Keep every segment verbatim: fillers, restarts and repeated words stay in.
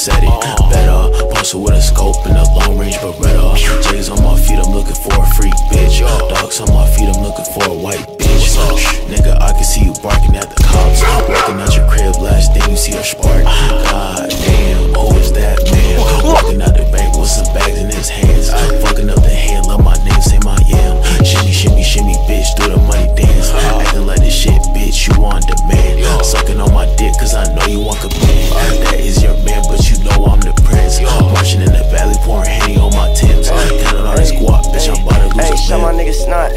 SETI. Better, punch with a scope and a long range Beretta. J's on my feet, I'm looking for a freak bitch. Dogs on my feet, I'm looking for a white bitch. Nigga, I can see you barking at the cops. Walking out your crib, last thing you see a spark. God damn, oh, is that man? Walking out the bank with some bags in his hands. Fucking up the hand, love my name, say my yam. Shimmy, shimmy, shimmy, bitch, do the money dance. Acting like this shit, bitch, you on demand. Sucking on my dick, cause I know you want command. That is your man, but you know I'm the prince. Marching in the valley, pouring Henny on my Timbs. Counting all this guap, bitch, I'm about to lose. Hey, shut my nigga snot,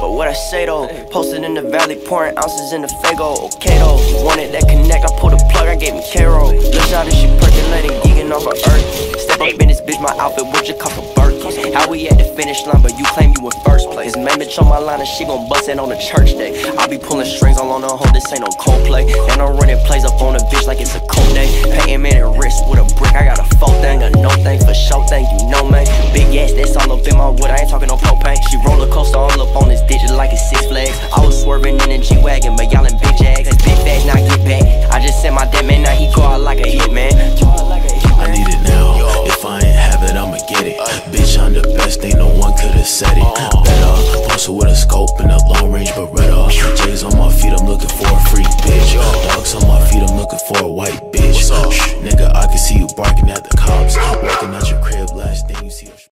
but what I say though. Posted in the valley, pouring ounces in the Faygo. Okay though, wanted that connect, I pulled the plug, I gave him K-Roll. Look out, this shit percolating, geeking off of earth. Step up in this bitch, my outfit, would you call for Birkin? How we at the finish line, but you claim you in first place. Main bitch on my line and she gon' bust it on the church day. I be pulling strings all on her hoe, this ain't no Coldplay. And I'm running plays up on a bitch like it's a cold day. Painting man and wrist with a brick, I got a full thing, a no thing for sure thing, you know man. Big ass, that's all up in my wood, I ain't talking no propane. She roller coaster all up on this digit like it's Six Flags. I was swerving in a G-Wagon, but y'all in big jags. That's big bags, now get back. I just sent my dead man, now he go out like a hitman. I need it now. If I ain't have it, I'ma get it. Bitch, I'm the best, ain't no one could've said it. Better, posted with a scope and a long range Beretta. J's on my feet, I'm looking for a freak bitch. Dogs on my feet, I'm looking for a white bitch. Nigga, I can see you barking at the